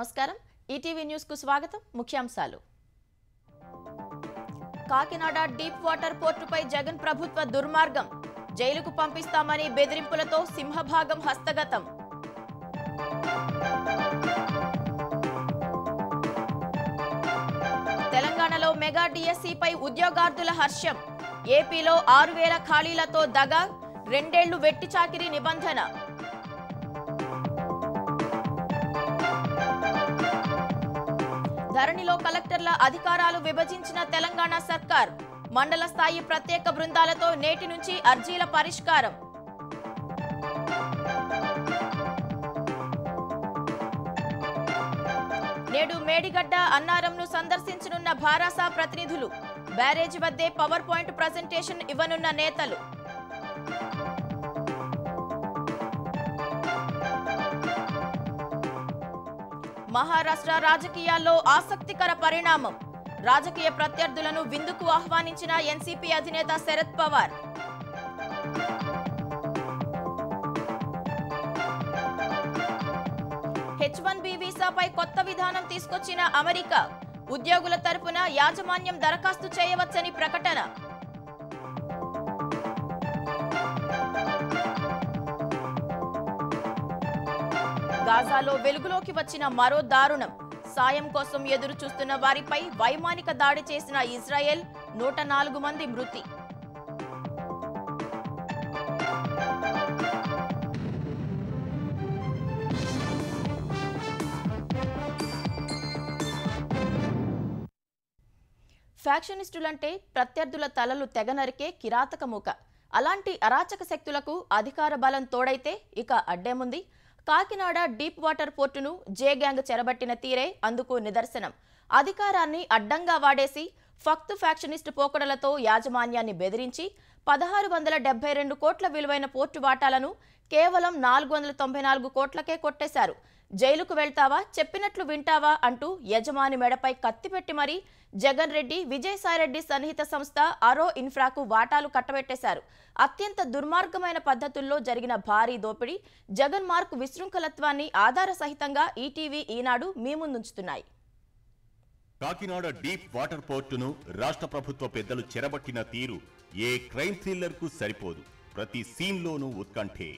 నమస్కారం ETV news కు స్వాగతం ముఖ్యాంశాలు కాకినాడ డీప్ వాటర్ పోర్టుపై జగన్ ప్రభుత్వ దుర్మార్గం జైలుకు పంపిస్తామని బెదిరింపులతో సింహభాగం హస్తగతం తెలంగాణలో మెగా డిఎస్సిపై ఉద్యోగార్థుల హర్షం ఏపీలో 6000 ఖాళీలతో దగా రెండేళ్లు వెట్టి చాకిరీ నిబంధన ధరణిలో కలెక్టర్ల అధికారాలు విభజించిన తెలంగాణ సర్కార్ మండల స్థాయి ప్రత్యేక బృందాలతో నేటి నుంచి అర్జీల పరిష్కారం నేడు మేడిగడ్డ అన్నారంను సందర్శించనున్న భారాసా ప్రతినిధులు బ్యారేజ్ వద్దే పవర్ పాయింట్ ప్రజెంటేషన్ ఇవ్వనున్న నేతలు మహారాష్ట్ర రాజకీయాల్లో ఆసక్తికర పరిణామం రాజకీయ ప్రత్యర్థులను విందుకు ఆహ్వానించిన ఎన్సీపీ అధినేత శరద్ పవార్ H1B వీసాపై కొత్త విధానం తీసుకొచ్చిన అమెరికా ఉద్యోగుల తరపున యాజమాన్యం దరఖాస్తు చేయవచ్చని ప్రకటన గాజాలో వెలుగులోకి వచ్చిన మరో దారుణం సాయం కోసం ఎదురు చూస్తున్న వారిపై వైమానిక దాడి చేసిన ఇజ్రాయెల్ 104 మంది మృతి ఫ్యాక్షనిస్టులంటే ప్రత్యర్థుల తలలు తెగనరికే కిరాతక మూక అలాంటి అరాచక శక్తులకు అధికార బలం తోడైతే ఇక అడ్డేముంది కాకినాడ డీప్ వాటర్ పోర్టును జే గ్యాంగ్ చెరబట్టిన తీరే అందుకు నిదర్శనం అధికారాన్ని అడ్డంగా వాడేసి ఫక్తు ఫ్యాక్షనిస్ట్ పోకడలతో యాజమాన్యాన్ని బెదిరించి 1672 కోట్ల విలువైన పోర్టు వాటాలను కేవలం 494 కోట్లకే కొట్టేశారు జైలుకు వెళ్తావా చెప్పినట్లు వింటావా అంటూ యజమాని మెడపై కత్తిపెట్టి మరీ జగన్ రెడ్డి విజయసాయిరెడ్డి సన్నిహిత సంస్థ అరో ఇన్ఫ్రాకు వాటాలు కట్టబెట్టేశారు అత్యంత దుర్మార్గమైన పద్ధతుల్లో జరిగిన భారీ దోపిడీ జగన్ మార్క్ విశృంఖలత్వాన్ని ఆధార సహితంగా ఈటీవీ ఈనాడు మీ ముందుంచుతున్నాయి కాకినాడ డీప్ వాటర్ పోర్టును రాష్ట్ర ప్రభుత్వ పెద్దలు చెరబట్టిన తీరు ఏ క్రైమ్ థ్రిల్లర్ కు సరిపోదు ప్రతి సీన్లోనూ ఉత్కంఠే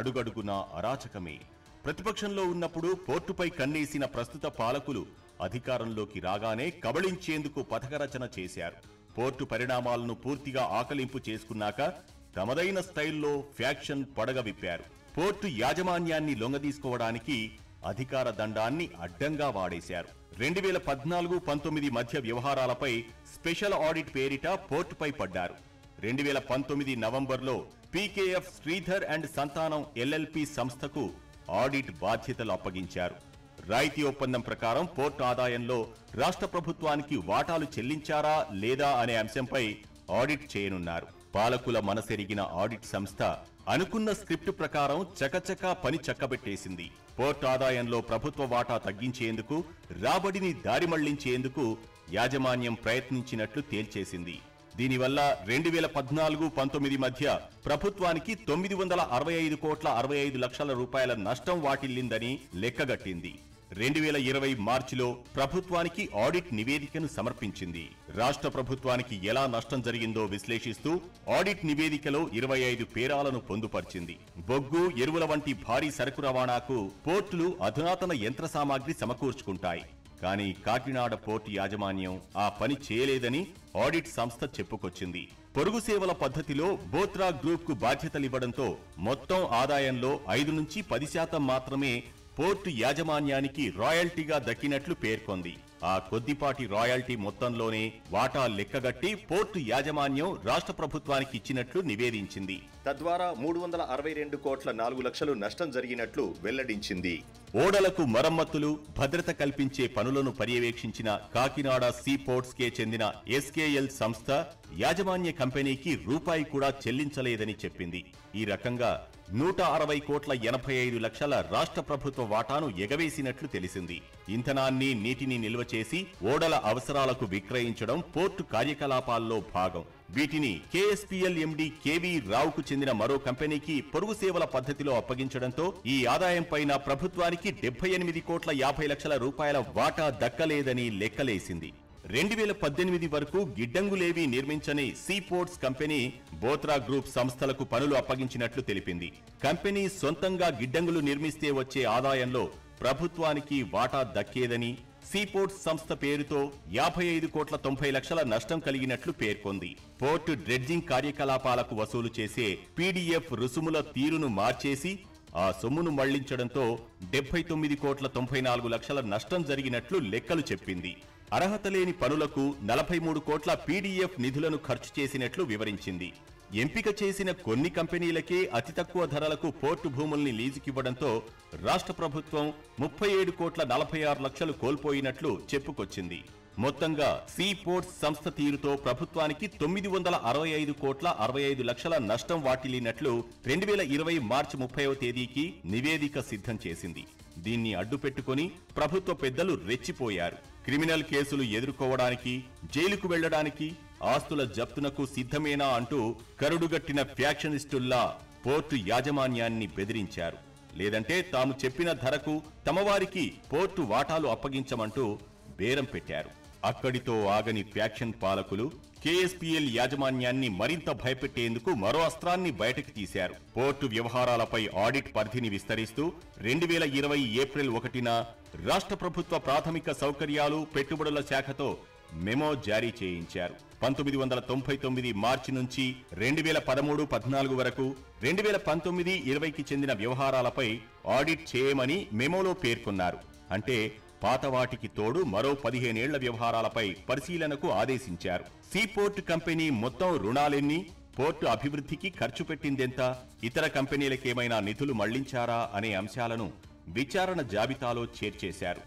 అడుగడుగునా అరాచకమే ప్రతిపక్షంలో ఉన్నప్పుడు పోర్టుపై కన్నేసిన ప్రస్తుత పాలకులు అధికారంలోకి రాగానే కబళించేందుకు పథకరచన చేశారు పోర్టు పరిణామాలను పూర్తిగా ఆకలింపు చేసుకున్నాక తమదైన స్టైల్లో ఫ్యాక్షన్ పడగ విప్పారు పోర్టు యాజమాన్యాన్ని లొంగదీసుకోవడానికి అధికార దండాన్ని అడ్డంగా వాడేశారు 2014-19 మధ్య వ్యవహారాలపై స్పెషల్ ఆడిట్ పేరిట పోర్టుపై పడ్డారు 2019 నవంబర్లో PKF Sridhar and Santhanam LLP సంస్థకు ఆడిట్ బాధ్యతలు అప్పగించారు రాయితీ ఒప్పందం ప్రకారం పోర్టు ఆదాయంలో రాష్ట్ర ప్రభుత్వానికి వాటాలు చెల్లించారా లేదా అనే అంశంపై ఆడిట్ చేయనున్నారు పాలకుల మనసెరిగిన ఆడిట్ సంస్థ అనుకున్న స్క్రిప్ట్ ప్రకారం చకచకా పని చక్కబెట్టేసింది పోర్టు ఆదాయంలో ప్రభుత్వ వాటా తగ్గించేందుకు రాబడిని దారిమళ్లించేందుకు యాజమాన్యం ప్రయత్నించినట్లు తేల్చేసింది దీనివల్ల 2014-19 మధ్య ప్రభుత్వానికి 965 కోట్ల 65 లక్షల రూపాయల నష్టం వాటిల్లిందని లెక్కగట్టింది 2020 మార్చిలో ప్రభుత్వానికి ఆడిట్ నివేదికను సమర్పించింది రాష్ట్ర ప్రభుత్వానికి ఎలా నష్టం జరిగిందో విశ్లేషిస్తూ ఆడిట్ నివేదికలో 25 పేరాలను పొందుపర్చింది బొగ్గు ఎరువుల వంటి భారీ సరుకు రవాణాకు పోర్టులు అధునాతన యంత్ర సామాగ్రి సమకూర్చుకుంటాయి కానీ కాకినాడ పోర్టు యాజమాన్యం ఆ పని చేయలేదని ఆడిట్ సంస్థ చెప్పుకొచ్చింది పొరుగు సేవల పద్ధతిలో బోత్రా గ్రూప్ కు బాధ్యతలివ్వడంతో మొత్తం ఆదాయంలో 5 నుంచి 10% మాత్రమే పోర్టు యాజమాన్యానికి రాయల్టీగా దక్కినట్లు పేర్కొంది ఆ కొద్దిపాటి రాయల్టీ మొత్తంలోనే వాటా లెక్కగట్టి పోర్టు యాజమాన్యం రాష్ట్ర ప్రభుత్వానికి ఇచ్చినట్లు నివేదించింది తద్వారా 362 కోట్ల 4 లక్షలు నష్టం జరిగినట్లు వెల్లడించింది ఓడలకు మరమ్మతులు భద్రత కల్పించే పనులను పర్యవేక్షించిన కాకినాడ సీ పోర్ట్స్ కే చెందిన ఎస్కేఎల్ సంస్థ యాజమాన్య కంపెనీకి రూపాయి కూడా చెల్లించలేదని చెప్పింది ఈ రకంగా 160 కోట్ల 85 లక్షల రాష్ట్ర ప్రభుత్వ వాటాను ఎగవేసినట్లు తెలిసింది. ఇంధనాన్ని నీటిని నిల్వ చేసి ఓడల అవసరాలకు విక్రయించడం పోర్టు కార్యకలాపాల్లో భాగం. వీటిని KSPL ఎండి KV రావుకు చెందిన మరో కంపెనీకి పొరుగు సేవల పద్ధతిలో అప్పగించడంతో ఈ ఆదాయంపైన ప్రభుత్వానికి 78 కోట్ల 50 లక్షల రూపాయల వాటా దక్కలేదని లెక్కలేసింది. 2018 వరకు గిడ్డంగులేవి నిర్మించని సీపోర్ట్స్ కంపెనీ బోత్రా గ్రూప్ సంస్థలకు పనులు అప్పగించినట్లు తెలిపింది. కంపెనీ సొంతంగా గిడ్డంగులు నిర్మిస్తే వచ్చే ఆదాయంలో ప్రభుత్వానికి వాటా దక్కేదని, సీపోర్ట్స్ సంస్థ పేరుతో 55 కోట్ల 90 లక్షల నష్టం కలిగినట్లు పేర్కొంది. పోర్టు డ్రెడ్జింగ్ కార్యకలాపాలకు వసూలు చేసే PDF రుసుముల తీరును మార్చేసి ఆ సొమ్మును మళ్లించడంతో 79 కోట్ల 94 లక్షల నష్టం జరిగినట్లు లెక్కలు చెప్పింది. అర్హత లేని పనులకు 43 కోట్ల PDF నిధులను ఖర్చు చేసినట్లు వివరించింది. ఎంపిక చేసిన కొన్ని కంపెనీలకే అతి తక్కువ ధరలకు పోర్టు భూముల్ని లీజుకివ్వడంతో రాష్ట్ర ప్రభుత్వం 37 కోట్ల 46 లక్షలు కోల్పోయినట్లు చెప్పుకొచ్చింది. మొత్తంగా సీ పోర్ట్స్ సంస్థ తీరుతో ప్రభుత్వానికి 965 కోట్ల 65 లక్షల నష్టం వాటిల్లినట్లు 2020 మార్చి 30వ తేదీకి నివేదిక సిద్ధం చేసింది. దీన్ని అడ్డుపెట్టుకుని ప్రభుత్వ పెద్దలు రెచ్చిపోయారు. క్రిమినల్ కేసులు ఎదుర్కోవడానికి, జైలుకు వెళ్లడానికి, ఆస్తుల జప్తునకు సిద్ధమేనా అంటూ కరుడుగట్టిన ఫ్యాక్షనిస్టుల్లా పోర్టు యాజమాన్యాన్ని బెదిరించారు. లేదంటే తాము చెప్పిన ధరకు తమవారికి పోర్టు వాటాలు అప్పగించమంటూ బేరం పెట్టారు. అక్కడితో ఆగని ఫ్యాక్షన్ పాలకులు KSPL యాజమాన్యాన్ని మరింత భయపెట్టేందుకు మరో అస్త్రాన్ని బయటకు తీశారు. పోర్టు వ్యవహారాలపై ఆడిట్ పరిధిని విస్తరిస్తూ 2020 ఏప్రిల్ 1న రాష్ట్ర ప్రభుత్వ ప్రాథమిక సౌకర్యాలు పెట్టుబడుల శాఖతో మెమో జారీ చేయించారు. 1999 మార్చి నుంచి 2013-14 వరకు 2019-20కి చెందిన వ్యవహారాలపై ఆడిట్ చేయమని మెమోలో పేర్కొన్నారు. అంటే పాతవాటికి తోడు మరో 15 ఏళ్ల వ్యవహారాలపై పరిశీలనకు ఆదేశించారు. సీపోర్ట్ కంపెనీ మొత్తం రుణాలెన్ని, పోర్టు అభివృద్ధికి ఖర్చు పెట్టిందెంత, ఇతర కంపెనీలకేమైనా నిధులు మళ్లించారా అనే అంశాలను విచారణ జాబితాలో చేర్చేశారు.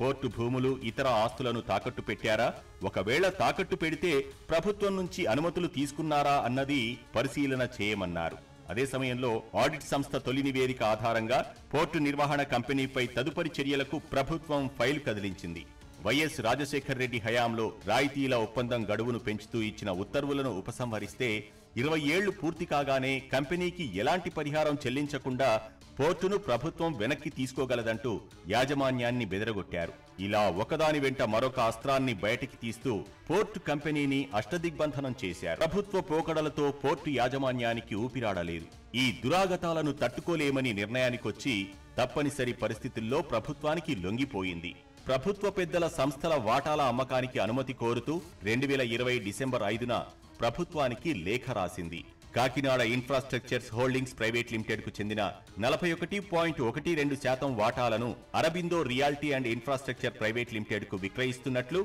పోర్టు భూములు, ఇతర ఆస్తులను తాకట్టు పెట్టారా, ఒకవేళ తాకట్టు పెడితే ప్రభుత్వం నుంచి అనుమతులు తీసుకున్నారా అన్నది పరిశీలన చేయమన్నారు. అదే సమయంలో ఆడిట్ సంస్థ తొలి నివేదిక ఆధారంగా పోర్టు నిర్వహణ కంపెనీపై తదుపరి చర్యలకు ప్రభుత్వం ఫైల్ కదిలించింది. వైఎస్ రాజశేఖర్ రెడ్డి హయాంలో రాయితీల ఒప్పందం గడువును పెంచుతూ ఇచ్చిన ఉత్తర్వులను ఉపసంహరిస్తే 20 ఏళ్లు పూర్తి కాగానే కంపెనీకి ఎలాంటి పరిహారం చెల్లించకుండా పోర్టును ప్రభుత్వం వెనక్కి తీసుకోగలదంటూ యాజమాన్యాన్ని బెదరగొట్టారు. ఇలా ఒకదాని వెంట మరొక అస్త్రాన్ని బయటికి తీస్తూ పోర్టు కంపెనీని అష్టదిగ్బంధనం చేశారు. ప్రభుత్వ పోకడలతో పోర్టు యాజమాన్యానికి ఊపిరాడలేదు. ఈ దురాగతాలను తట్టుకోలేమని నిర్ణయానికొచ్చి తప్పనిసరి పరిస్థితుల్లో ప్రభుత్వానికి లొంగిపోయింది. ప్రభుత్వ పెద్దల సంస్థల వాటాల అమ్మకానికి అనుమతి కోరుతూ 2020 డిసెంబర్ 5న ప్రభుత్వానికి లేఖ రాసింది. కాకినాడ ఇన్ఫ్రాస్ట్రక్చర్స్ హోల్డింగ్స్ ప్రైవేట్ లిమిటెడ్కు చెందిన 41.12% వాటాలను Aurobindo realty and infrastructure private లిమిటెడ్కు విక్రయిస్తున్నట్లు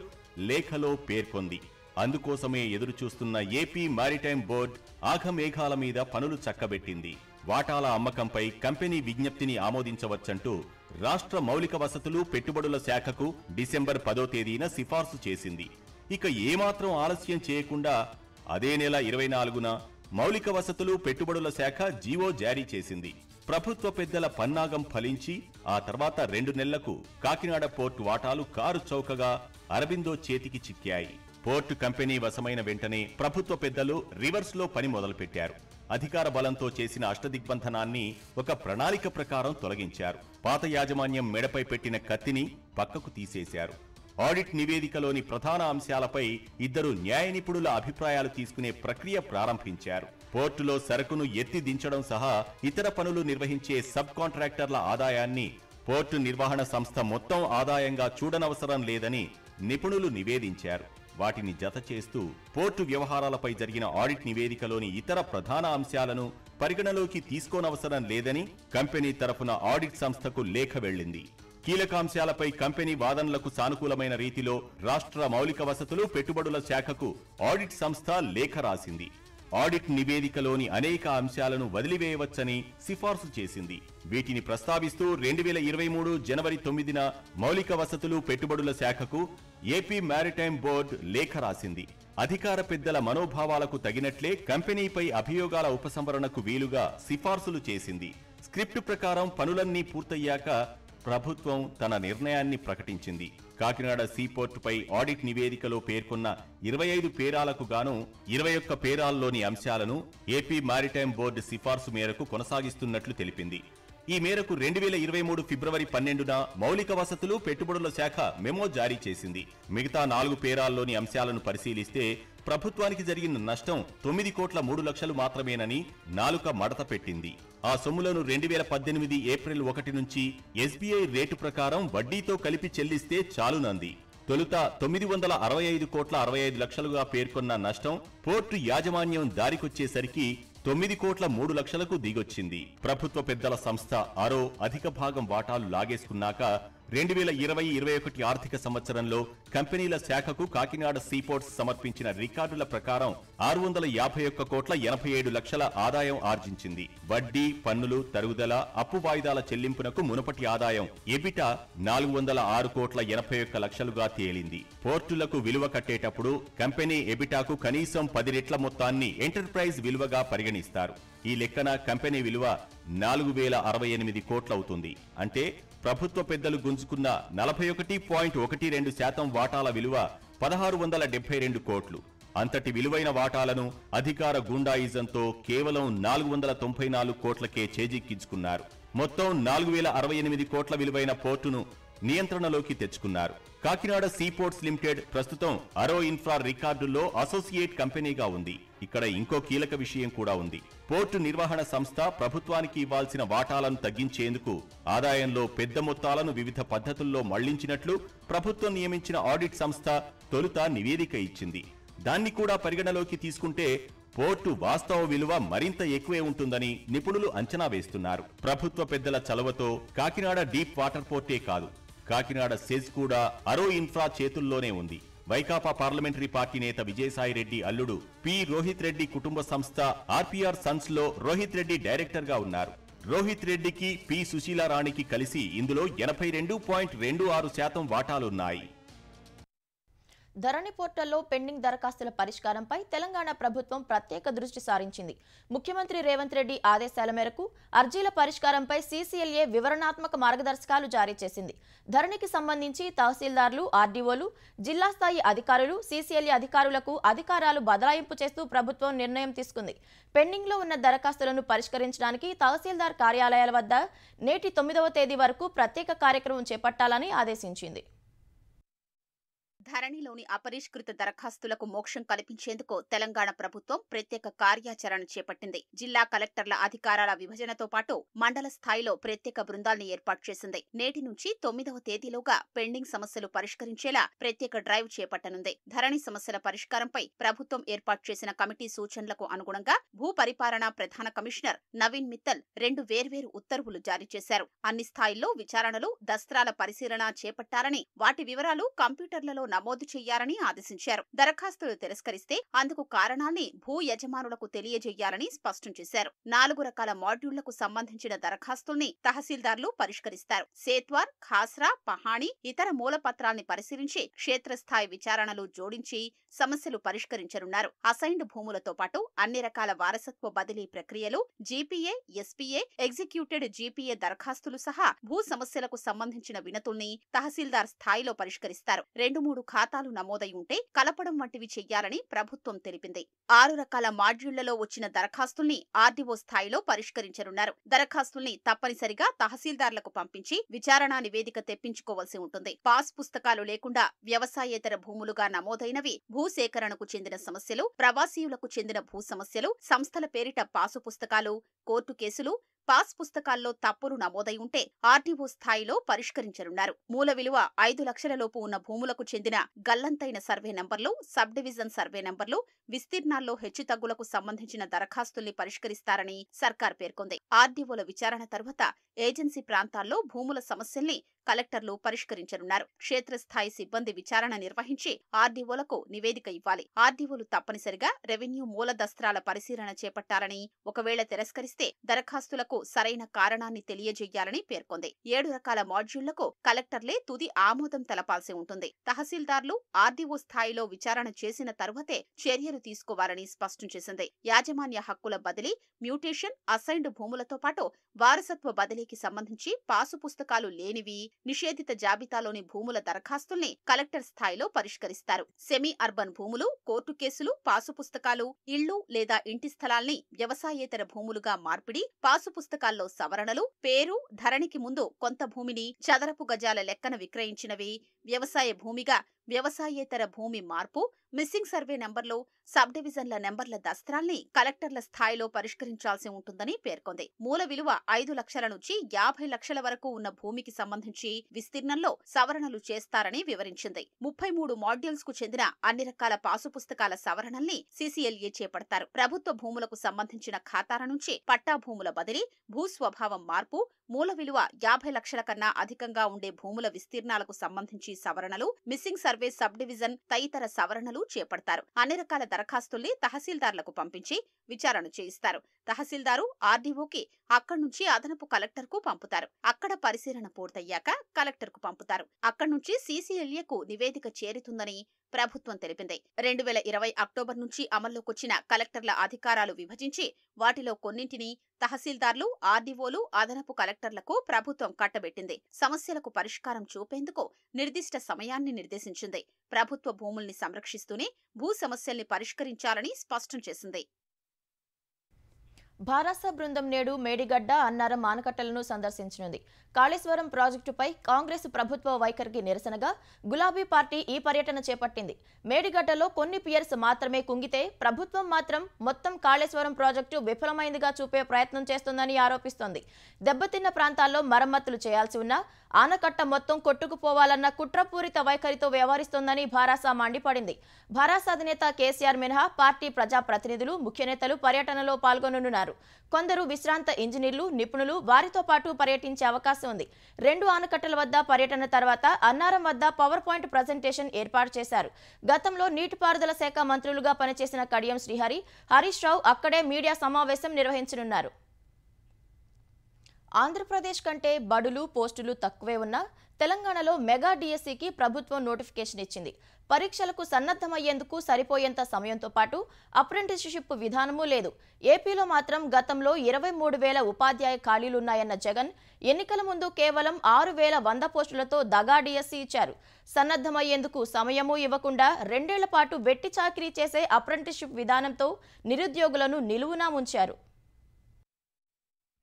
లేఖలో పేర్కొంది. అందుకోసమే ఎదురుచూస్తున్న ఏపీ మారిటైమ్ బోర్డు ఆఘమేఘాల మీద పనులు చక్కబెట్టింది. వాటాల అమ్మకంపై కంపెనీ విజ్ఞప్తిని ఆమోదించవచ్చంటూ రాష్ట్ర మౌలిక వసతులు పెట్టుబడుల శాఖకు డిసెంబర్ 10వ తేదీన సిఫార్సు చేసింది. ఇక ఏమాత్రం ఆలస్యం చేయకుండా అదే నెల 24న మౌలిక వసతులు పెట్టుబడుల శాఖ జీవో జారీ చేసింది. ప్రభుత్వ పెద్దల పన్నాగం ఫలించి ఆ తర్వాత 2 నెలలకు కాకినాడ పోర్టు వాటాలు కారు చౌకగా అరబిందో చేతికి చిక్కాయి. పోర్టు కంపెనీ వశమైన వెంటనే ప్రభుత్వ పెద్దలు రివర్స్లో పని మొదలుపెట్టారు. అధికార బలంతో చేసిన అష్టదిగ్బంధనాన్ని ఒక ప్రణాళిక ప్రకారం తొలగించారు. పాత యాజమాన్యం మెడపై పెట్టిన కత్తిని పక్కకు తీసేశారు. ఆడిట్ నివేదికలోని ప్రధాన అంశాలపై ఇద్దరు న్యాయ నిపుణుల అభిప్రాయాలు తీసుకునే ప్రక్రియ ప్రారంభించారు. పోర్టులో సరుకును ఎత్తి దించడం సహా ఇతర పనులు నిర్వహించే సబ్ కాంట్రాక్టర్ల ఆదాయాన్ని పోర్టు నిర్వహణ సంస్థ మొత్తం ఆదాయంగా చూడనవసరం లేదని నిపుణులు నివేదించారు. వాటిని జత చేస్తూ పోర్టు వ్యవహారాలపై జరిగిన ఆడిట్ నివేదికలోని ఇతర ప్రధాన అంశాలను పరిగణలోకి తీసుకోనవసరం లేదని కంపెనీ తరఫున ఆడిట్ సంస్థకు లేఖ వెళ్లింది. కీలకాంశాలపై కంపెనీ వాదనలకు సానుకూలమైన రీతిలో రాష్ట్ర మౌలిక వసతులు పెట్టుబడుల శాఖకు ఆడిట్ సంస్థ లేఖ రాసింది. ఆడిట్ నివేదికలోని అనేక అంశాలను వదిలివేయవచ్చని సిఫార్సు చేసింది. వీటిని ప్రస్తావిస్తూ 2023 జనవరి 9న మౌలిక వసతులు పెట్టుబడుల శాఖకు ఏపీ మారిటైమ్ బోర్డు లేఖ రాసింది. అధికార పెద్దల మనోభావాలకు తగినట్లే కంపెనీపై అభియోగాల ఉపసంహరణకు వీలుగా సిఫార్సులు చేసింది. స్క్రిప్ట్ ప్రకారం పనులన్నీ పూర్తయ్యాక ప్రభుత్వం తన నిర్ణయాన్ని ప్రకటించింది. కాకినాడ సీపోర్టుపై ఆడిట్ నివేదికలో పేర్కొన్న 25 పేరాలకు గాను 21 పేరాల్లోని అంశాలను ఏపీ మారిటైమ్ బోర్డు సిఫార్సు మేరకు కొనసాగిస్తున్నట్లు తెలిపింది. ఈ మేరకు 2023 ఫిబ్రవరి 12న మౌలిక వసతులు పెట్టుబడుల శాఖ మెమో జారీ చేసింది. మిగతా 4 పేరాల్లోని అంశాలను పరిశీలిస్తే ప్రభుత్వానికి జరిగిన నష్టం 9,03,00,000 మాత్రమేనని నాలుక మడత పెట్టింది. ఆ సొమ్ములను 2018 ఏప్రిల్ 1 నుంచి ఎస్బీఐ రేటు ప్రకారం వడ్డీతో కలిపి చెల్లిస్తే చాలునంది. తొలుత 9,65,65,00,000గా పేర్కొన్న నష్టం పోర్టు యాజమాన్యం దారికొచ్చేసరికి 9,03,00,000కు దిగొచ్చింది. ప్రభుత్వ పెద్దల సంస్థ ఆరో అధిక భాగం వాటాలు లాగేసుకున్నాక 2020-21 ఆర్థిక సంవత్సరంలో కంపెనీల శాఖకు కాకినాడ సీపోర్ట్స్ సమర్పించిన రికార్డుల ప్రకారం 651,87,00,000 ఆదాయం ఆర్జించింది. వడ్డీ, పన్నులు, తరుగుదల, అప్పు వాయిదాల చెల్లింపునకు మునుపటి ఆదాయం ఎబిటా 406,80,00,000గా తేలింది. పోర్టులకు విలువ కట్టేటప్పుడు కంపెనీ ఎబిటాకు కనీసం 10 రెట్ల మొత్తాన్ని ఎంటర్ప్రైజ్ విలువగా పరిగణిస్తారు. ఈ లెక్కన కంపెనీ విలువ 4,068 కోట్లవుతుంది. అంటే ప్రభుత్వ పెద్దలు గుంజుకున్న 41.12% వాటాల విలువ 1,672 కోట్లు. అంతటి విలువైన వాటాలను అధికార గుండాయిజంతో కేవలం 494 కోట్లకే చేజిక్కించుకున్నారు. మొత్తం 4,068 కోట్ల విలువైన పోర్టును నియంత్రణలోకి తెచ్చుకున్నారు. కాకినాడ సీపోర్ట్స్ లిమిటెడ్ ప్రస్తుతం అరో ఇన్ఫ్రా రికార్డుల్లో అసోసియేట్ కంపెనీగా ఉంది. ఇక్కడ ఇంకో కీలక విషయం కూడా ఉంది. పోర్టు నిర్వహణ సంస్థ ప్రభుత్వానికి ఇవ్వాల్సిన వాటాలను తగ్గించేందుకు ఆదాయంలో పెద్ద మొత్తాలను వివిధ పద్ధతుల్లో మళ్లించినట్లు ప్రభుత్వం నియమించిన ఆడిట్ సంస్థ తొలుత నివేదిక ఇచ్చింది. దాన్ని కూడా పరిగణలోకి తీసుకుంటే పోర్టు వాస్తవ విలువ మరింత ఎక్కువే ఉంటుందని నిపుణులు అంచనా వేస్తున్నారు. ప్రభుత్వ పెద్దల చలవతో కాకినాడ డీప్ వాటర్ పోర్టే కాదు, కాకినాడ సెజ్ కూడా అరో ఇన్ఫ్రా చేతుల్లోనే ఉంది. వైకాపా పార్లమెంటరీ పార్టీ నేత విజయసాయిరెడ్డి అల్లుడు పి. రోహిత్ రెడ్డి కుటుంబ సంస్థ ఆర్పీఆర్ సన్స్ లో రోహిత్ రెడ్డి డైరెక్టర్ గా ఉన్నారు. రోహిత్ రెడ్డికి పి. సుశీలారాణికి కలిసి ఇందులో 82.26% వాటాలున్నాయి. ధరణి పోర్టల్లో పెండింగ్ దరఖాస్తుల పరిష్కారంపై తెలంగాణ ప్రభుత్వం ప్రత్యేక దృష్టి సారించింది. ముఖ్యమంత్రి రేవంత్ రెడ్డి ఆదేశాల మేరకు అర్జీల పరిష్కారంపై సీసీఎల్ఏ వివరణాత్మక మార్గదర్శకాలు జారీ చేసింది. ధరణికి సంబంధించి తహసీల్దార్లు, ఆర్డీఓలు, జిల్లా స్థాయి అధికారులు, సీసీఎల్ఏ అధికారులకు అధికారాలు బదలాయింపు చేస్తూ ప్రభుత్వం నిర్ణయం తీసుకుంది. పెండింగ్లో ఉన్న దరఖాస్తులను పరిష్కరించడానికి తహసీల్దార్ కార్యాలయాల వద్ద నేటి 9వ తేదీ వరకు ప్రత్యేక కార్యక్రమం చేపట్టాలని ఆదేశించింది. ధరణిలోని అపరిష్కృత దరఖాస్తులకు మోక్షం కల్పించేందుకు తెలంగాణ ప్రభుత్వం ప్రత్యేక కార్యాచరణ చేపట్టింది. జిల్లా కలెక్టర్ల అధికారాల విభజనతో పాటు మండల స్థాయిలో ప్రత్యేక బృందాలను ఏర్పాటు చేసింది. నేటి నుంచి 9వ తేదీలోగా పెండింగ్ సమస్యలు పరిష్కరించేలా ప్రత్యేక డ్రైవ్ చేపట్టనుంది. ధరణి సమస్యల పరిష్కారంపై ప్రభుత్వం ఏర్పాటు చేసిన కమిటీ సూచనలకు అనుగుణంగా భూ పరిపాలన ప్రధాన కమిషనర్ నవీన్ మిత్తల్ 2 వేర్వేరు ఉత్తర్వులు జారీ చేశారు. అన్ని స్థాయిల్లో విచారణలు, దస్త్రాల పరిశీలన చేపట్టాలని, వాటి వివరాలు కంప్యూటర్లలో నమోదు చేయాలని ఆదేశించారు. దరఖాస్తులు తిరస్కరిస్తే అందుకు కారణాన్ని భూ యజమానులకు తెలియజేయాలని స్పష్టం చేశారు. 4 రకాల మాడ్యూళ్లకు సంబంధించిన దరఖాస్తుల్ని తహసీల్దార్లు పరిష్కరిస్తారు. సేత్వార్, ఖాస్రా, పహాణి, ఇతర మూలపత్రాల్ని పరిశీలించి క్షేత్రస్థాయి విచారణలు జోడించి సమస్యలు పరిష్కరించనున్నారు. అసైన్డ్ భూములతో పాటు అన్ని రకాల వారసత్వ బదిలీ ప్రక్రియలు, జీపీఏ, ఎస్పీఏ, ఎగ్జిక్యూటెడ్ జీపీఏ దరఖాస్తులు సహా భూ సమస్యలకు సంబంధించిన వినతుల్ని తహసీల్దార్ స్థాయిలో పరిష్కరిస్తారు. 2-3 ఖాతాలు నమోదై ఉంటే కలపడం వంటివి చెయ్యాలని ప్రభుత్వం తెలిపింది. 6 రకాల మాడ్యూళ్లలో వచ్చిన దరఖాస్తుల్ని ఆర్డీఓ స్థాయిలో పరిష్కరించనున్నారు. దరఖాస్తుల్ని తప్పనిసరిగా తహసీల్దార్లకు పంపించి విచారణా నివేదిక తెప్పించుకోవాల్సి ఉంటుంది. పాస్ పుస్తకాలు లేకుండా వ్యవసాయేతర భూములుగా నమోదైనవి, భూసేకరణకు చెందిన సమస్యలు, ప్రవాసీయులకు చెందిన భూ సమస్యలు, సంస్థల పేరిట పాసు పుస్తకాలు, కోర్టు కేసులు, పాస్ పుస్తకాల్లో తప్పులు నమోదై ఉంటే ఆర్డీఓ స్థాయిలో పరిష్కరించనున్నారు. మూల విలువ 5 లక్షలలోపు ఉన్న భూములకు చెందిన గల్లంతైన సర్వే నంబర్లు, సబ్ డివిజన్ సర్వే నంబర్లు, విస్తీర్ణాల్లో హెచ్చుతగ్గులకు సంబంధించిన దరఖాస్తుల్ని పరిష్కరిస్తారని సర్కార్ పేర్కొంది. ఆర్డీఓల విచారణ తర్వాత ఏజెన్సీ ప్రాంతాల్లో భూముల సమస్యల్ని కలెక్టర్లు పరిష్కరించనున్నారు. క్షేత్రస్థాయి సిబ్బంది విచారణ నిర్వహించి ఆర్డీఓలకు నివేదిక ఇవ్వాలి. ఆర్డీఓలు తప్పనిసరిగా రెవెన్యూ మూల దస్త్రాల పరిశీలన చేపట్టాలని, ఒకవేళ తిరస్కరిస్తే దరఖాస్తులకు సరైన కారణాన్ని తెలియజేయాలని పేర్కొంది. 7 రకాల మాడ్యూళ్లకు కలెక్టర్లే తుది ఆమోదం తెలపాల్సి ఉంటుంది. తహసీల్దార్లు ఆర్డీఓ స్థాయిలో విచారణ చేసిన తర్వాతే చర్యలు తీసుకోవాలని స్పష్టం చేసింది. యాజమాన్య హక్కుల బదిలీ, మ్యూటేషన్, అసైన్డ్ భూములతో పాటు వారసత్వ బదిలీకి సంబంధించి పాసు పుస్తకాలు లేనివి, నిషేధిత జాబితాలోని భూముల దరఖాస్తుల్ని కలెక్టర్ స్థాయిలో పరిష్కరిస్తారు. సెమీ అర్బన్ భూములు, కోర్టు కేసులు, పాసు పుస్తకాలు, ఇళ్లు లేదా ఇంటి స్థలాల్ని వ్యవసాయేతర భూములుగా మార్పిడి, పాసు పుస్తకాల్లో సవరణలు, పేరు, ధరణికి ముందు కొంత భూమిని చదరపు గజాల లెక్కన విక్రయించినవి, వ్యవసాయ భూమిగా వ్యవసాయేతర భూమి మార్పు, మిస్సింగ్ సర్వే నెంబర్లు, సబ్ డివిజన్ల నెంబర్ల దస్త్రాల్ని కలెక్టర్ల స్థాయిలో పరిష్కరించాల్సి ఉంటుందని పేర్కొంది. మూల విలువ 5 లక్షల నుంచి 50 లక్షల వరకు ఉన్న భూమికి సంబంధించి విస్తీర్ణంలో సవరణలు చేస్తారని వివరించింది. 33 మాడ్యూల్స్ కు చెందిన అన్ని రకాల పాసు పుస్తకాల సవరణల్ని సీసీఎల్ఏ చేపడతారు. ప్రభుత్వ భూములకు సంబంధించిన ఖాతాల నుంచి పట్టా భూముల బదిలీ, భూస్వభావం మార్పు, మూల విలువ 50 లక్షల కన్నా అధికంగా ఉండే భూముల విస్తీర్ణాలకు సంబంధించి సవరణలు, మిస్సింగ్ సర్వే, సబ్ డివిజన్ తదితర సవరణలు చేపడతారు. అన్ని రకాల దరఖాస్తుల్ని తహసీల్దార్లకు పంపించి విచారణ చేయిస్తారు. తహసీల్దారు ఆర్డీఓకి, అక్కడి నుంచి అదనపు కలెక్టర్కు పంపుతారు. అక్కడ పరిశీలన పూర్తయ్యాక కలెక్టర్కు పంపుతారు. అక్కడి నుంచి సీసీఎల్ఏకు నివేదిక చేరుతుందని ప్రభుత్వం తెలిపింది. 2020 అక్టోబర్ నుంచి అమల్లోకొచ్చిన కలెక్టర్ల అధికారాలు విభజించి వాటిలో కొన్నింటిని తహసీల్దార్లు, ఆర్డీఓలు, అదనపు కలెక్టర్లకు ప్రభుత్వం కట్టబెట్టింది. సమస్యలకు పరిష్కారం చూపేందుకు నిర్దిష్ట సమయాన్ని నిర్దేశించింది. ప్రభుత్వ భూముల్ని సంరక్షిస్తూనే భూ సమస్యల్ని పరిష్కరించాలని స్పష్టం చేసింది. భారాస బృందం నేడు మేడిగడ్డ, అన్నారం ఆనకట్టలను సందర్శించనుంది. కాళేశ్వరం ప్రాజెక్టుపై కాంగ్రెస్ ప్రభుత్వ వైఖరికి నిరసనగా గులాబీ పార్టీ ఈ పర్యటన చేపట్టింది. మేడిగడ్డలో కొన్ని పియర్స్ మాత్రమే కుంగితే ప్రభుత్వం మాత్రం మొత్తం కాళేశ్వరం ప్రాజెక్టు విఫలమైందిగా చూపే ప్రయత్నం చేస్తుందని ఆరోపిస్తోంది. దెబ్బతిన్న ప్రాంతాల్లో మరమ్మతులు చేయాల్సి ఉన్నా ఆనకట్ట మొత్తం కొట్టుకుపోవాలన్న కుట్రపూరిత వైఖరితో వ్యవహరిస్తోందని భారాస మండిపడింది. భారాస అధినేత కేసీఆర్ మినహా పార్టీ ప్రజాప్రతినిధులు, ముఖ్యనేతలు పర్యటనలో పాల్గొననున్నారు. కొందరు విశ్రాంత ఇంజనీర్లు, నిపుణులు వారితో పాటు పర్యటించే అవకాశం ఉంది. 2 ఆనకట్టల వద్ద పర్యటన తర్వాత అన్నారం వద్ద పవర్ పాయింట్ ప్రజెంటేషన్ ఏర్పాటు చేశారు. గతంలో నీటిపారుదల శాఖ మంత్రులుగా పనిచేసిన కడియం శ్రీహరి, హరీష్ రావు అక్కడే మీడియా సమావేశం నిర్వహించనున్నారు. ఆంధ్రప్రదేశ్ కంటే బడులు, పోస్టులు తక్కువే ఉన్నా తెలంగాణలో మెగా డిఎస్సికి ప్రభుత్వం నోటిఫికేషన్ ఇచ్చింది. పరీక్షలకు సన్నద్ధమయ్యేందుకు సరిపోయేంత సమయంతో పాటు అప్రెంటిస్షిప్ విధానమూ లేదు. ఏపీలో మాత్రం గతంలో 23,000 ఉపాధ్యాయ ఖాళీలున్నాయన్న జగన్ ఎన్నికల ముందు కేవలం 6,100 పోస్టులతో దగా డిఎస్సి ఇచ్చారు. సన్నద్ధమయ్యేందుకు సమయమూ ఇవ్వకుండా 2 ఏళ్ల పాటు వెట్టి చాకిరీ చేసే అప్రెంటిస్షిప్ విధానంతో నిరుద్యోగులను నిలువునా ముంచారు.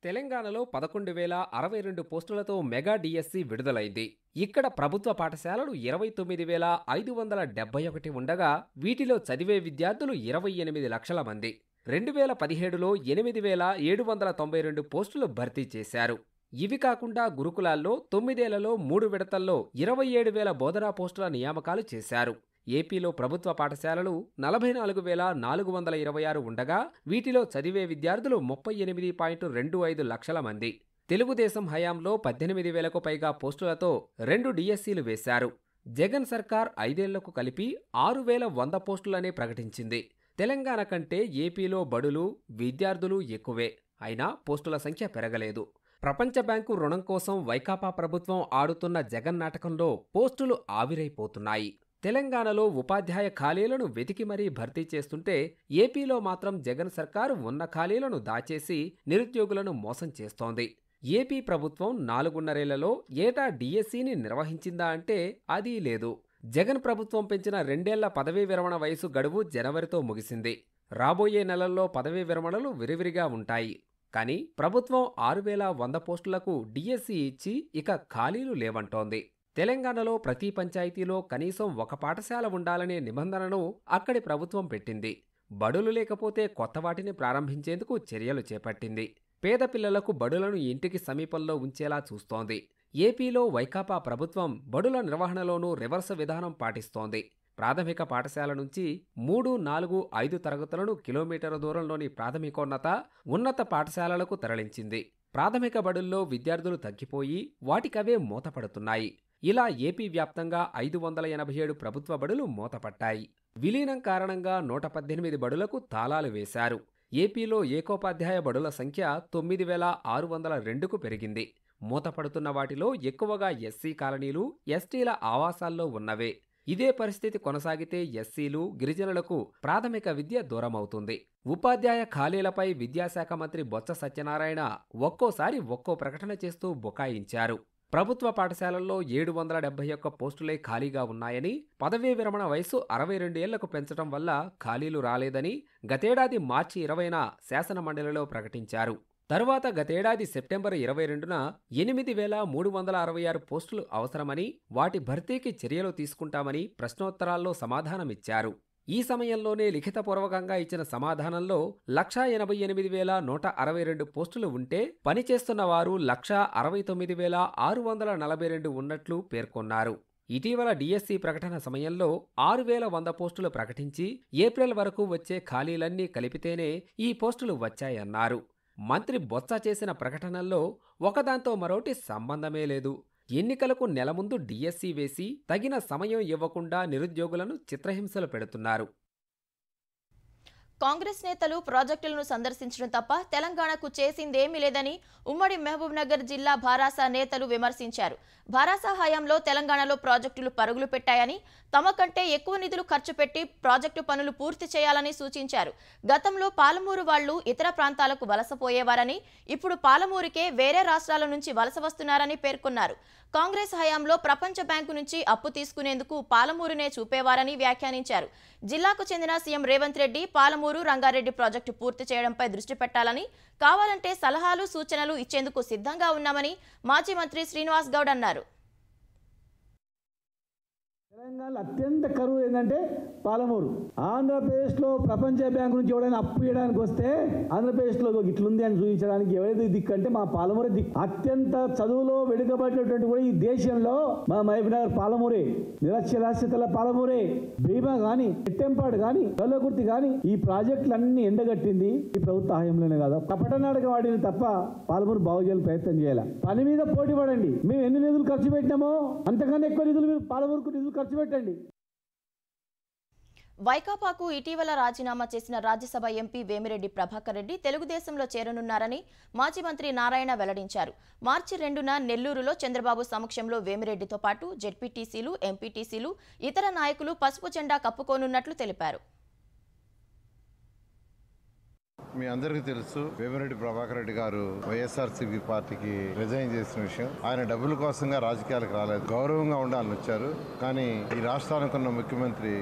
తెలంగాణలో 11,062 పోస్టులతో మెగా డిఎస్సి విడుదలైంది. ఇక్కడ ప్రభుత్వ పాఠశాలలు 29,571 ఉండగా వీటిలో చదివే విద్యార్థులు 28 లక్షల మంది. 2017లో 8,792 పోస్టులు భర్తీ చేశారు. ఇవి కాకుండా గురుకులాల్లో 9 ఏళ్లలో 3 విడతల్లో 27,000 బోధనా పోస్టుల నియామకాలు చేశారు. ఏపీలో ప్రభుత్వ పాఠశాలలు 44,426 ఉండగా వీటిలో చదివే విద్యార్థులు 38.25 లక్షల మంది. తెలుగుదేశం హయాంలో 18,000కు పైగా పోస్టులతో 2 డిఎస్సీలు వేశారు. జగన్ సర్కార్ 5 ఏళ్లకు కలిపి 6,100 పోస్టులనే ప్రకటించింది. తెలంగాణ కంటే ఏపీలో బడులు, విద్యార్థులు ఎక్కువే అయినా పోస్టుల సంఖ్య పెరగలేదు. ప్రపంచ బ్యాంకు రుణం కోసం వైకాపా ప్రభుత్వం ఆడుతున్న జగన్ నాటకంలో పోస్టులు ఆవిరైపోతున్నాయి. తెలంగాణలో ఉపాధ్యాయ ఖాళీలను వెతికి మరీ భర్తీ చేస్తుంటే ఏపీలో మాత్రం జగన్ సర్కారు ఉన్న ఖాళీలను దాచేసి నిరుద్యోగులను మోసం చేస్తోంది. ఏపీ ప్రభుత్వం 4.5 ఏళ్లలో ఏటా డిఎస్సీని నిర్వహించిందా అంటే అదీ లేదు. జగన్ ప్రభుత్వం పెంచిన 2 ఏళ్ల పదవీ విరమణ వయసు గడువు జనవరితో ముగిసింది. రాబోయే నెలల్లో పదవీ విరమణలు విరివిరిగా ఉంటాయి. కానీ ప్రభుత్వం 6,100 పోస్టులకు డిఎస్సీ ఇచ్చి ఇక ఖాళీలు లేవంటోంది. తెలంగాణలో ప్రతి పంచాయతీలో కనీసం ఒక పాఠశాల ఉండాలనే నిబంధనను అక్కడి ప్రభుత్వం పెట్టింది. బడులు లేకపోతే కొత్త వాటిని ప్రారంభించేందుకు చర్యలు చేపట్టింది. పేద పిల్లలకు బడులను ఇంటికి సమీపంలో ఉంచేలా చూస్తోంది. ఏపీలో వైకాపా ప్రభుత్వం బడుల నిర్వహణలోనూ రివర్స్ విధానం పాటిస్తోంది. ప్రాథమిక పాఠశాల నుంచి 3, 4, 5 తరగతులను కిలోమీటర్ల దూరంలోని ప్రాథమికోన్నత ఉన్నత పాఠశాలలకు తరలించింది. ప్రాథమిక బడుల్లో విద్యార్థులు తగ్గిపోయి వాటికవే మూతపడుతున్నాయి. ఇలా ఏపీ వ్యాప్తంగా 587 ప్రభుత్వ బడులు మూతపట్టాయి. విలీనం కారణంగా 118 బడులకు తాళాలు వేశారు. ఏపీలో ఏకోపాధ్యాయ బడుల సంఖ్య 9602కు పెరిగింది. మూతపడుతున్న వాటిలో ఎక్కువగా ఎస్సీ కాలనీలు, ఎస్టీల ఆవాసాల్లో ఉన్నవే. ఇదే పరిస్థితి కొనసాగితే ఎస్సీలు, గిరిజనులకు ప్రాథమిక విద్య దూరమవుతుంది. ఉపాధ్యాయ ఖాళీలపై విద్యాశాఖ మంత్రి బొత్స సత్యనారాయణ ఒక్కోసారి ఒక్కో ప్రకటన చేస్తూ బుకాయించారు. ప్రభుత్వ పాఠశాలల్లో 771 పోస్టులే ఖాళీగా ఉన్నాయని, పదవీ విరమణ వయసు 62 ఏళ్లకు పెంచడం వల్ల ఖాళీలు రాలేదని గతేడాది మార్చి 20న శాసనమండలిలో ప్రకటించారు. తరువాత గతేడాది సెప్టెంబర్ 22న 83,366 పోస్టులు అవసరమని, వాటి భర్తీకి చర్యలు తీసుకుంటామని ప్రశ్నోత్తరాల్లో సమాధానమిచ్చారు. ఈ సమయంలోనే లిఖితపూర్వకంగా ఇచ్చిన సమాధానంలో 188,162 పోస్టులు ఉంటే పనిచేస్తున్న వారు 1,69,642 ఉన్నట్లు పేర్కొన్నారు. ఇటీవల డిఎస్సి ప్రకటన సమయంలో 6,100 పోస్టులు ప్రకటించి ఏప్రిల్ వరకు వచ్చే ఖాళీలన్నీ కలిపితేనే ఈ పోస్టులు వచ్చాయన్నారు. మంత్రి బొత్స చేసిన ప్రకటనల్లో ఒకదాంతో మరోటి సంబంధమే లేదు. ఎన్నికలకు నెల ముందు డిఎస్సి వేసి తగిన సమయం ఇవ్వకుండా నిరుద్యోగులను చిత్రహింసలు పెడుతున్నారు. కాంగ్రెస్ నేతలు ప్రాజెక్టులను సందర్శించడం తప్ప తెలంగాణకు చేసిందేమీ లేదని ఉమ్మడి మహబూబ్నగర్ జిల్లా భారాసా నేతలు విమర్శించారు. భారాసా హయాంలో తెలంగాణలో ప్రాజెక్టులు పరుగులు పెట్టాయని, తమ కంటే ఎక్కువ నిధులు ఖర్చు పెట్టి ప్రాజెక్టు పనులు పూర్తి చేయాలని సూచించారు. గతంలో పాలమూరు వాళ్లు ఇతర ప్రాంతాలకు వలసపోయేవారని, ఇప్పుడు పాలమూరుకే వేరే రాష్ట్రాల నుంచి వలస వస్తున్నారని పేర్కొన్నారు. కాంగ్రెస్ హయాంలో ప్రపంచ బ్యాంకు నుంచి అప్పు తీసుకునేందుకు పాలమూరునే చూపేవారని వ్యాఖ్యానించారు. జిల్లాకు చెందిన సీఎం రేవంత్ రెడ్డి పాలమూరు, రంగారెడ్డి ప్రాజెక్టు పూర్తి చేయడంపై దృష్టి పెట్టాలని, కావాలంటే సలహాలు, సూచనలు ఇచ్చేందుకు సిద్ధంగా ఉన్నామని మాజీ మంత్రి శ్రీనివాస్ గౌడ్ అన్నారు. తెలంగాణలో అత్యంత కరువు ఏంటంటే పాలమూరు. ఆంధ్రప్రదేశ్లో ప్రపంచ బ్యాంకు నుంచి ఎవడైనా అప్పు ఇవ్వడానికి వస్తే ఆంధ్రప్రదేశ్లో ఇట్లుంది అని చూపించడానికి ఎవరైతే దిక్కు అంటే మా పాలమూరే దిక్కు. అత్యంత చదువులో వెనుకబడినటువంటి కూడా ఈ దేశంలో మా మహబూబ్నగర్ పాలమూరే, నిరక్షరాస్యతల పాలమూరే. భీమా కానీ, ఎట్టెంపాడు కానీ, కల్లకుర్తి కానీ ఈ ప్రాజెక్టులన్నీ ఎండగట్టింది ఈ ప్రభుత్వ హాయంలోనే కాదు. కపటనాటక వాడిని తప్ప పాలమూరు బాగు చేయాలని ప్రయత్నం చేయాలి. పని మీద పోటీ పడండి. మేము ఎన్ని నిధులు ఖర్చు పెట్టినామో అంతకన్నా ఎక్కువ నిధులు మీరు పాలమూరుకు నిధులు ఖర్చు పెట్టండి. వైకాపాకు ఇటీవల రాజీనామా చేసిన రాజ్యసభ ఎంపీ వేమిరెడ్డి ప్రభాకర్ రెడ్డి తెలుగుదేశంలో చేరనున్నారని మాజీ మంత్రి నారాయణ వెల్లడించారు. మార్చి 2న నెల్లూరులో చంద్రబాబు సమక్షంలో వేమిరెడ్డితో పాటు జెడ్పీటీసీలు, ఎంపీటీసీలు, ఇతర నాయకులు పసుపు జెండా కప్పుకోనున్నట్లు తెలిపారు. మీ అందరికీ తెలుసు, వేమిరెడ్డి ప్రభాకర్ రెడ్డి గారు వైఎస్ఆర్సీపీ పార్టీకి రిజైన్ చేసిన విషయం. ఆయన డబ్బుల కోసంగా రాజకీయాలకు రాలేదు, గౌరవంగా ఉండాలని వచ్చారు. కానీ ఈ రాష్ట్రానికి ఉన్న ముఖ్యమంత్రి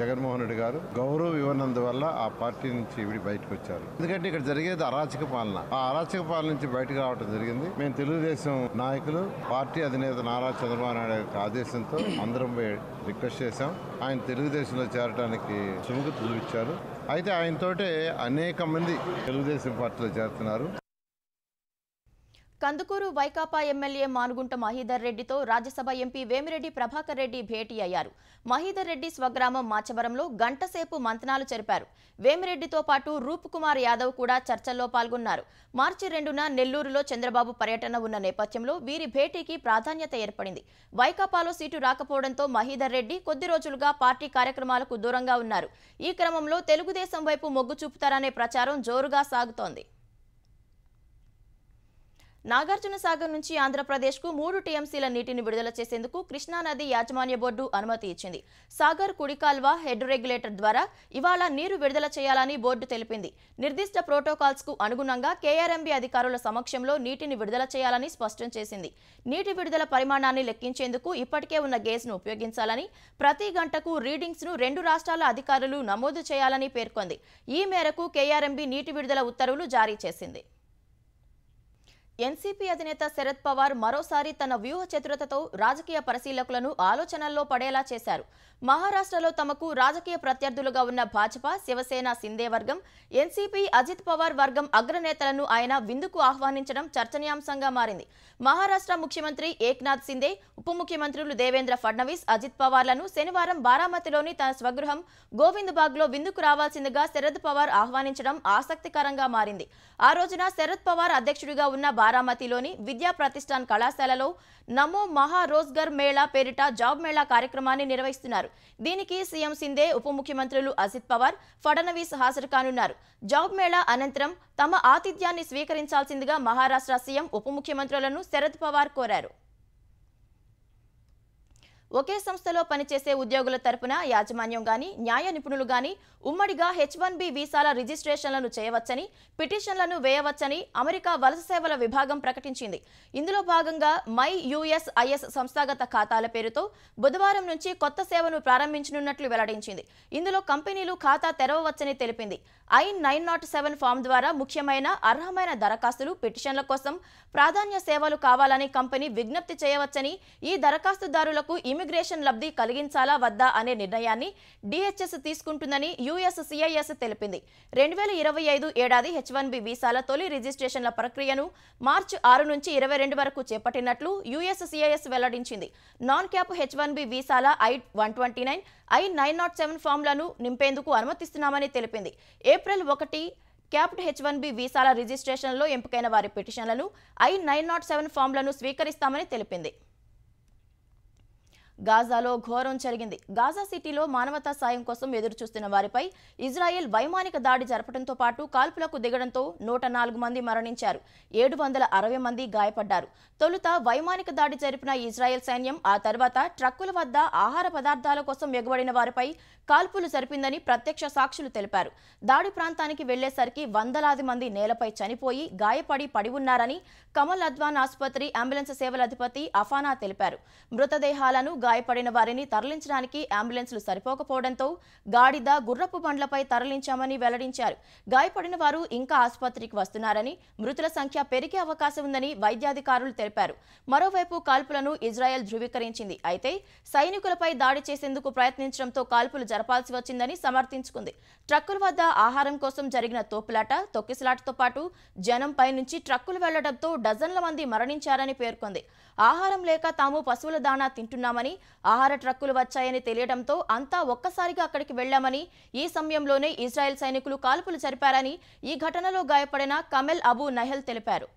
జగన్మోహన్ రెడ్డి గారు గౌరవం ఇవ్వనందువల్ల ఆ పార్టీ నుంచి ఇవి బయటకు వచ్చారు. ఎందుకంటే ఇక్కడ జరిగేది అరాచక పాలన. ఆ అరాచక పాలన నుంచి బయటకు రావడం జరిగింది. మేము తెలుగుదేశం నాయకులు పార్టీ అధినేత నారా చంద్రబాబు నాయుడు యొక్క ఆదేశంతో అందరం రిక్వెస్ట్ చేశాం. ఆయన తెలుగుదేశంలో చేరడానికి సుముఖత చూపించారు. అయితే ఆయనతోటే అనేక మంది తెలుగుదేశం పార్టీలో చేరుతున్నారు. కందుకూరు వైకాపా ఎమ్మెల్యే మానుగుంట మహీధర్ రెడ్డితో రాజ్యసభ ఎంపీ వేమిరెడ్డి ప్రభాకర్ రెడ్డి భేటీ అయ్యారు. మహీధర్ రెడ్డి స్వగ్రామం మాచవరంలో గంటసేపు మంతనాలు జరిపారు. వేమిరెడ్డితో పాటు రూప్ కుమార్ యాదవ్ కూడా చర్చల్లో పాల్గొన్నారు. మార్చి 2న నెల్లూరులో చంద్రబాబు పర్యటన ఉన్న నేపథ్యంలో వీరి భేటీకి ప్రాధాన్యత ఏర్పడింది. వైకాపాలో సీటు రాకపోవడంతో మహీధర్ రెడ్డి కొద్ది రోజులుగా పార్టీ కార్యక్రమాలకు దూరంగా ఉన్నారు. ఈ క్రమంలో తెలుగుదేశం వైపు మొగ్గు చూపుతారనే ప్రచారం జోరుగా సాగుతోంది. నాగార్జున సాగర్ నుంచి ఆంధ్రప్రదేశ్కు 3 టీఎంసీల నీటిని విడుదల చేసేందుకు కృష్ణానది యాజమాన్య బోర్డు అనుమతి ఇచ్చింది. సాగర్ కుడికాల్వ హెడ్ రెగ్యులేటర్ ద్వారా ఇవాళ నీరు విడుదల చేయాలని బోర్డు తెలిపింది. నిర్దిష్ట ప్రోటోకాల్స్కు అనుగుణంగా కేఆర్ఎంబీ అధికారుల సమక్షంలో నీటిని విడుదల చేయాలని స్పష్టం చేసింది. నీటి విడుదల పరిమాణాన్ని లెక్కించేందుకు ఇప్పటికే ఉన్న గేజ్ను ఉపయోగించాలని, ప్రతి గంటకు రీడింగ్స్ను 2 రాష్ట్రాల అధికారులు నమోదు చేయాలని పేర్కొంది. ఈ మేరకు కేఆర్ఎంబీ నీటి విడుదల ఉత్తర్వులు జారీ చేసింది. ఎన్సీపీ అధినేత శరద్ పవార్ మరోసారి తన వ్యూహ చతురతతో రాజకీయ పరిశీలకులను ఆలోచనల్లో పడేలా చేశారు. మహారాష్ట్రలో తమకు రాజకీయ ప్రత్యర్థులుగా ఉన్న భాజపా, శివసేన, సిందే వర్గం, ఎన్సీపీ అజిత్ పవార్ వర్గం అగ్రనేతలను ఆయన విందుకు ఆహ్వానించడం చర్చనీయాంశంగా మారింది. మహారాష్ట్ర ముఖ్యమంత్రి ఏక్నాథ్ సిందే, ఉప ముఖ్యమంత్రులు దేవేంద్ర ఫడ్నవీస్ అజిత్ పవార్లను శనివారం బారామతిలోని తన స్వగృహం గోవిందబాగ్లో విందుకు రావాల్సిందిగా శరద్ పవార్ ఆహ్వానించడం ఆసక్తికరంగా మారింది. ఆ రోజున శరద్ పవార్ అధ్యక్షుడిగా ఉన్న బారామతిలోని విద్యా ప్రతిష్టాన్ కళాశాలలో నమో మహా రోజ్గర్ మేళా పేరిట జాబ్ మేళా కార్యక్రమాన్ని నిర్వహిస్తున్నారు. దీనికి సీఎం సిందే, ఉప ముఖ్యమంత్రులు అజిత్ పవార్, ఫడ్నవీస్ హాజరు కానున్నారు. జాబ్ మేళా అనంతరం తమ ఆతిథ్యాన్ని స్వీకరించాల్సిందిగా మహారాష్ట్ర సీఎం, ఉప ముఖ్యమంత్రులను శరద్ పవార్ కోరారు. ఒకే సంస్థలో పనిచేసే ఉద్యోగుల తరపున యాజమాన్యం గాని, న్యాయ నిపుణులు గాని ఉమ్మడిగా H1B వీసాల రిజిస్ట్రేషన్లను చేయవచ్చని, పిటిషన్లను వేయవచ్చని అమెరికా వలస సేవల విభాగం ప్రకటించింది. ఇందులో భాగంగా మై USIS సంస్థాగత ఖాతాల పేరుతో బుధవారం నుంచి కొత్త సేవను ప్రారంభించనున్నట్లు వెల్లడించింది. ఇందులో కంపెనీలు ఖాతా తెరవవచ్చని తెలిపింది. I-907 ఫామ్ ద్వారా ముఖ్యమైన, అర్హమైన దరఖాస్తులు, పిటిషన్ల కోసం ప్రాధాన్య సేవలు కావాలని కంపెనీ విజ్ఞప్తి చేయవచ్చని, ఈ దరఖాస్తుదారులకు ఇమిగ్రేషన్ లబ్ధి కలిగించాలా వద్దా అనే నిర్ణయాన్ని DHS తీసుకుంటుందని USCIS తెలిపింది. 2025 ఏడాది H1B వీసాల తొలి రిజిస్ట్రేషన్ల ప్రక్రియను మార్చి 6 నుంచి 22 వరకు చేపట్టినట్లు USCIS వెల్లడించింది. Non cap H1B వీసాల I-129, I-907 ఫామ్లను నింపేందుకు అనుమతిస్తున్నామని తెలిపింది. ఏప్రిల్ 1 క్యాప్డ్ H1B వీసాల రిజిస్ట్రేషన్లో ఎంపికైన వారి పిటిషన్లను I-907 ఫామ్లను స్వీకరిస్తామని తెలిపింది. గాజాలో ఘోరం జరిగింది. గాజా సిటీలో మానవతా సాయం కోసం ఎదురుచూస్తున్న వారిపై ఇజ్రాయెల్ వైమానిక దాడి జరపడంతో పాటు కాల్పులకు దిగడంతో 104 మంది మరణించారు, 760 మంది గాయపడ్డారు. తొలుత వైమానిక దాడి జరిపిన ఇజ్రాయెల్ సైన్యం ఆ తర్వాత ట్రక్కుల వద్ద ఆహార పదార్థాల కోసం ఎగుబడిన వారిపై కాల్పులు జరిపిందని ప్రత్యక్ష సాక్షులు తెలిపారు. దాడి ప్రాంతానికి వెళ్లేసరికి వందలాది మంది నేలపై చనిపోయి గాయపడి పడి ఉన్నారని కమల్ అద్వాన్ ఆసుపత్రి అంబులెన్స్ సేవల అధిపతి అఫానా తెలిపారు. మృతదేహాలను, గాయపడిన వారిని తరలించడానికి అంబులెన్స్లు సరిపోకపోవడంతో గాడిద, గుర్రపు బండ్లపై తరలించామని వెల్లడించారు. గాయపడిన వారు ఇంకా ఆసుపత్రికి వస్తున్నారని, మృతుల సంఖ్య పెరిగే అవకాశం ఉందని వైద్యాధికారులు తెలిపారు. మరోవైపు కాల్పులను ఇజ్రాయెల్ ధృవీకరించింది. అయితే సైనికులపై దాడి చేసేందుకు ప్రయత్నించడంతో కాల్పులు జరపాల్సి వచ్చిందని సమర్థించుకుంది. ట్రక్కుల వద్ద ఆహారం కోసం జరిగిన తొక్కిసలాటతో పాటు జనంపై నుంచి ట్రక్కులు వెళ్లడంతో డజన్ల మంది మరణించారని పేర్కొంది. ఆహారం లేక తాము పశువుల దాణా తింటున్నామని, ఆహార ట్రక్కులు వచ్చాయని తెలియడంతో అంతా ఒక్కసారిగా అక్కడికి వెళ్లామని, ఈ సమయంలోనే ఇజ్రాయెల్ సైనికులు కాల్పులు జరిపారని ఈ ఘటనలో గాయపడిన కమెల్ అబూ నహెల్ తెలిపారు.